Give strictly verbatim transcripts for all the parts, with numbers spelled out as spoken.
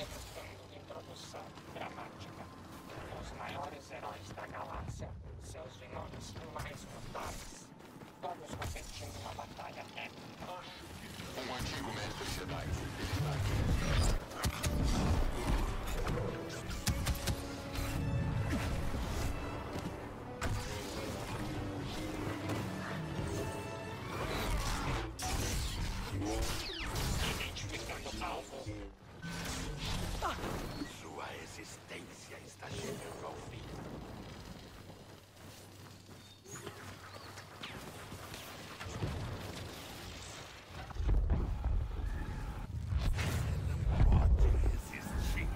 Excelente introdução dramática. Os maiores heróis da galáxia, seus vilões mais notáveis. Todos competindo uma batalha épica. Acho que um antigo mestre Jedi está aqui. Sua existência está chegando ao fim. Não pode resistir.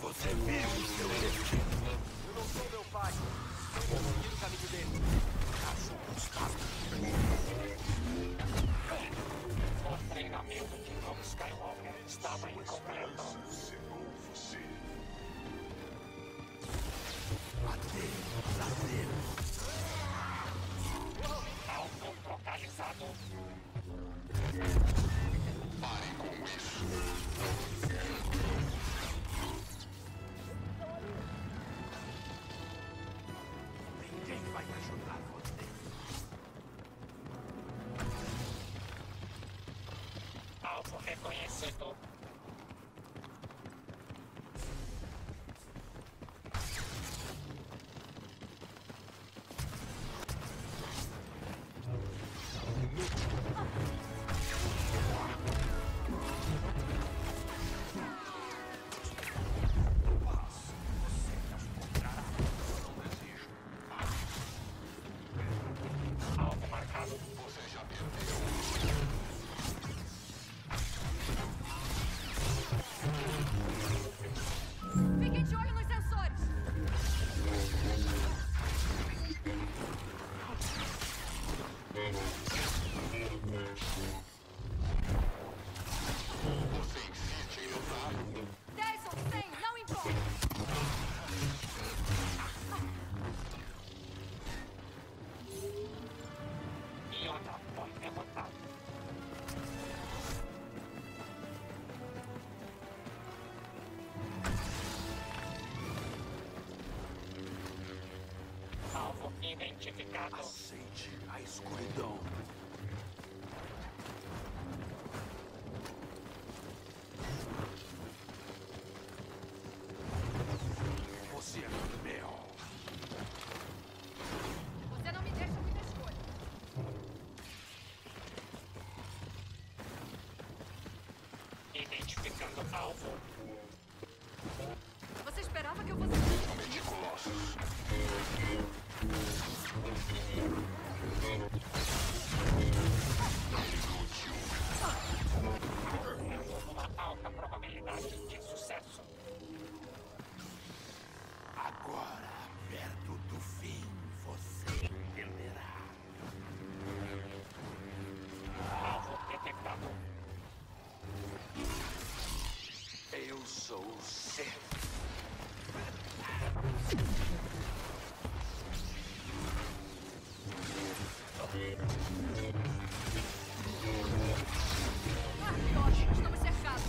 Você viu o seu destino. Eu não sou meu pai. Estou seguindo o caminho dele. Acho um obstáculo. O treinamento de Luke Skywalker estava incompleto. Adeus, adeus. Alvo localizado. Pare com isso. Ninguém vai ajudar você. Alvo reconhecido. Alvo marcado. Você já perdeu. Fiquem de olho nos sensores! Você insiste em lutar? Dez ou cem, não importa! Iota foi derrotado. Alvo identificado. Aceite a escuridão. Você é meu. Você não me deixa muita escolha. Identificando alvo. Você esperava que eu fosse... Meticulosos. Inútil. Uma alta probabilidade de sucesso. Agora, perto do fim, você entenderá. Alvo detectado. Eu sou o ser. Guardiões, estamos cercados.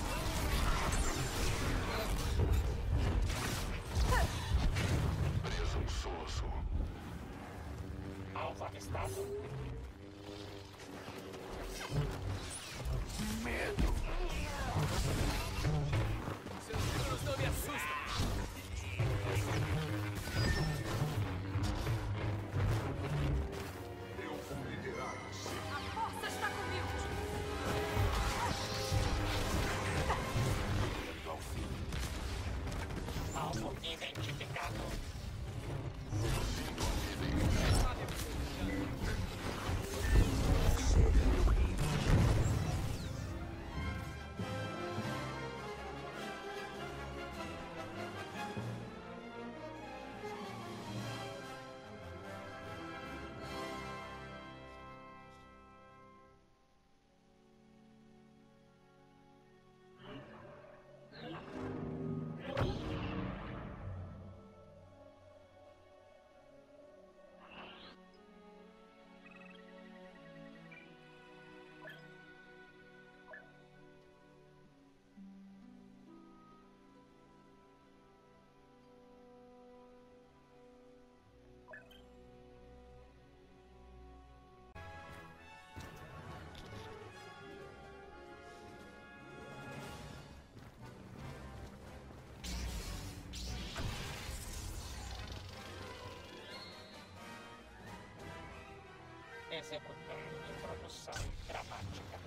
executando introdução dramática.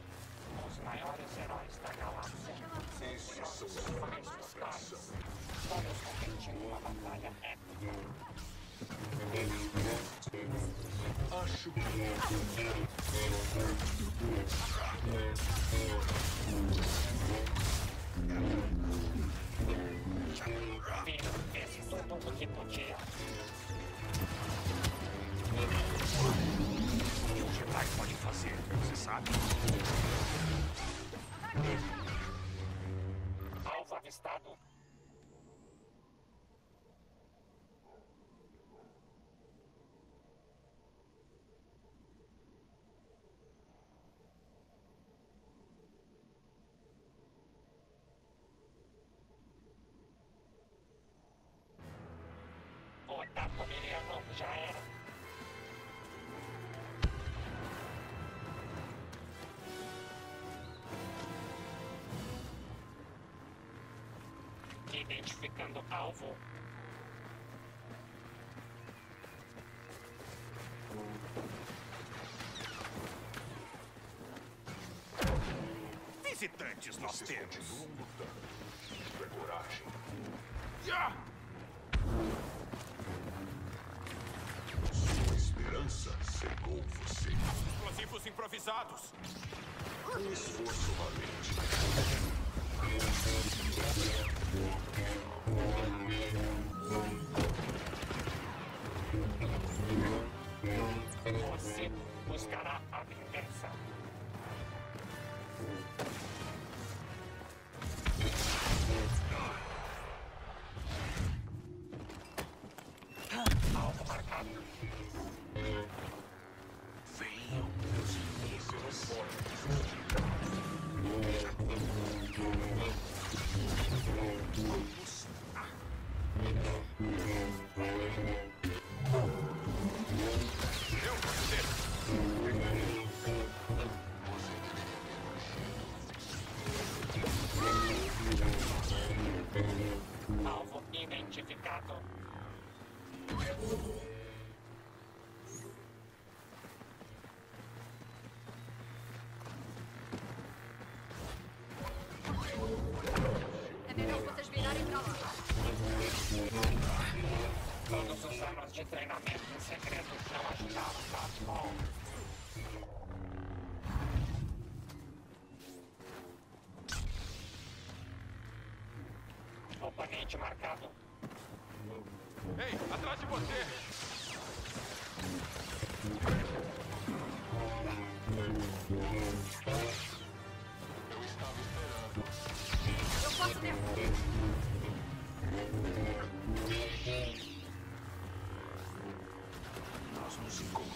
Os maiores heróis da galáxia. Esses nossos mais buscados. Vamos competir uma batalha épica. Acho que esse foi tudo que podia. O Jedi pode fazer, você sabe? Alvo avistado. Já era. Identificando alvo. Visitantes nós temos. Tiver coragem. Já! Cegou você. Explosivos improvisados. Um esforço valente. Você buscará a vingança. Alvo marcado. Venham, meus inimigos. Meu parceiro. Alvo identificado. Todos os anos de treinamento em segredo não ajudaram o Darth Maul. Oponente marcado. Ei, atrás de você! Eu estava esperando. Eu posso derrubar.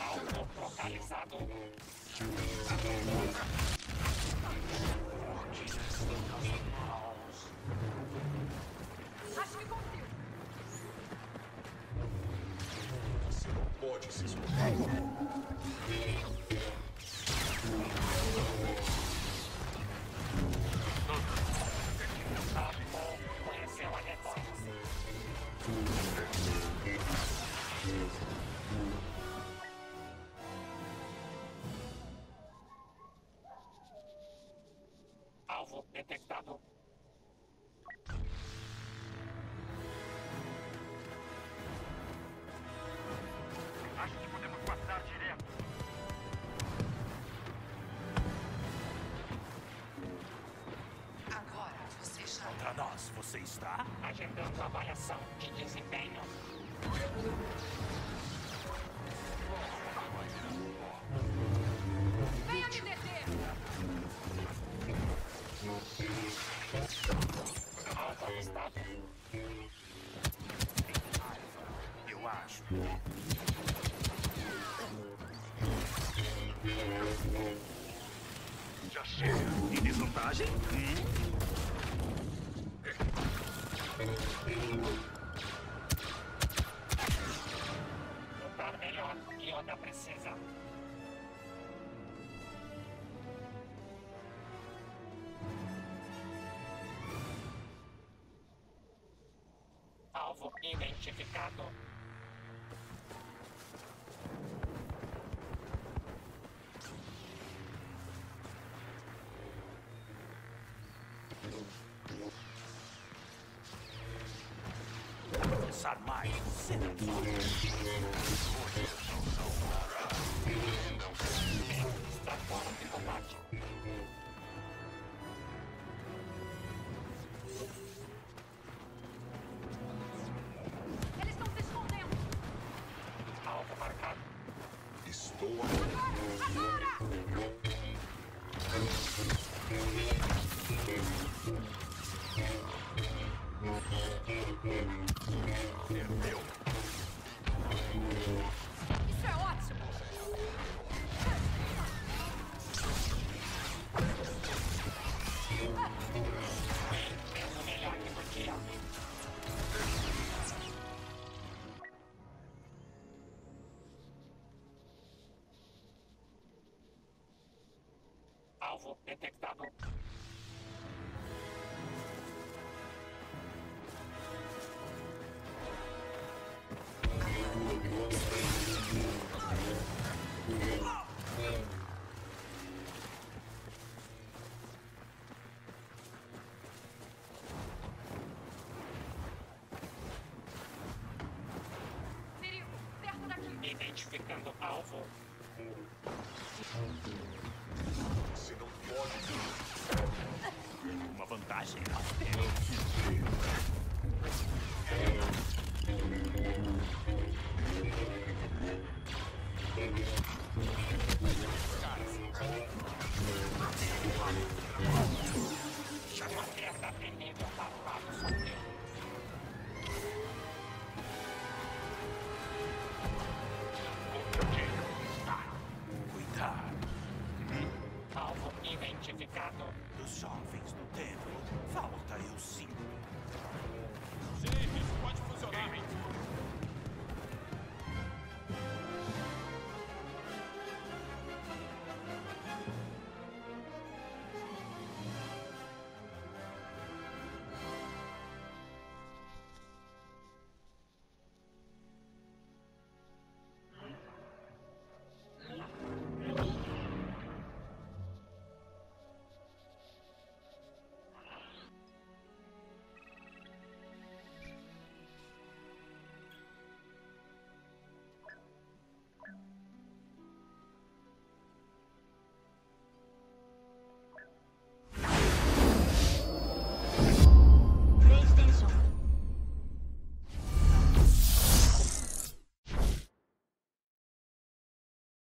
Alvo localizado. Acho que confio. Você não pode se esconder. Conheceu a revolta. Detectado. Acho que podemos passar direto. Agora você está. Contra nós, você está? Agendando a avaliação de desempenho. Venha me deter! Eu acho. Já chega. Em desvantagem? Lutar melhor e Yoda precisa. Alvo identificado. curse on my sin. Identificando alvo. Você não pode. Uma vantagem. Chama a terra peneira para o lado sozinho. Identificado do jovem.